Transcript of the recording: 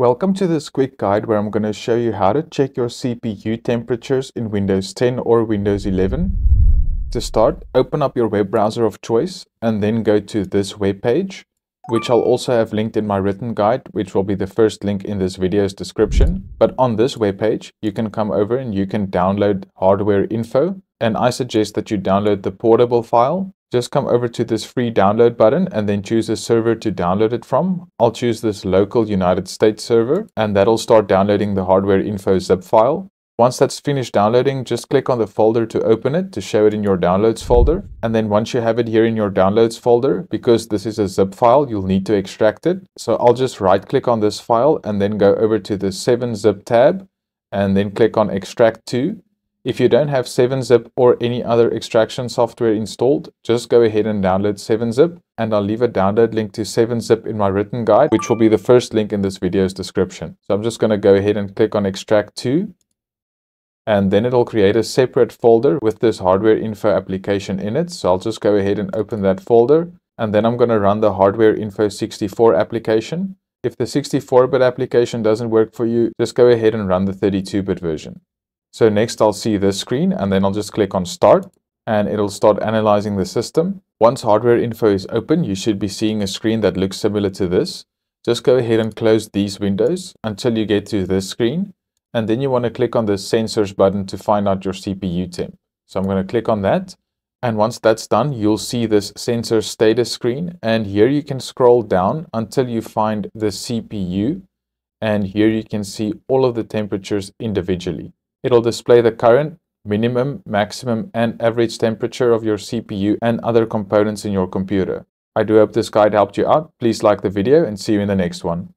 Welcome to this quick guide where I'm going to show you how to check your CPU temperatures in Windows 10 or Windows 11. To start, open up your web browser of choice and then go to this web page, which I'll also have linked in my written guide, which will be the first link in this video's description. But on this web page, you can come over and you can download HWiNFO, and I suggest that you download the portable file. Just come over to this free download button and then choose a server to download it from. I'll choose this local United States server, and that'll start downloading the HWiNFO zip file. Once that's finished downloading, just click on the folder to open it to show it in your downloads folder. And then once you have it here in your downloads folder, because this is a zip file, you'll need to extract it. So I'll just right click on this file and then go over to the 7-Zip tab and then click on extract to. If you don't have 7-Zip or any other extraction software installed, just go ahead and download 7-Zip, and I'll leave a download link to 7-Zip in my written guide, which will be the first link in this video's description. So I'm just going to go ahead and click on Extract To, and then it'll create a separate folder with this HWiNFO application in it. So I'll just go ahead and open that folder, and then I'm going to run the HWiNFO 64 application. If the 64-bit application doesn't work for you, just go ahead and run the 32-bit version. So next I'll see this screen and then I'll just click on start and it'll start analyzing the system. Once HWiNFO is open, you should be seeing a screen that looks similar to this. Just go ahead and close these windows until you get to this screen, and then you want to click on the sensors button to find out your CPU temp. So I'm going to click on that, and once that's done, you'll see this sensor status screen, and here you can scroll down until you find the CPU, and here you can see all of the temperatures individually. It'll display the current, minimum, maximum, and average temperature of your CPU and other components in your computer. I do hope this guide helped you out. Please like the video and see you in the next one.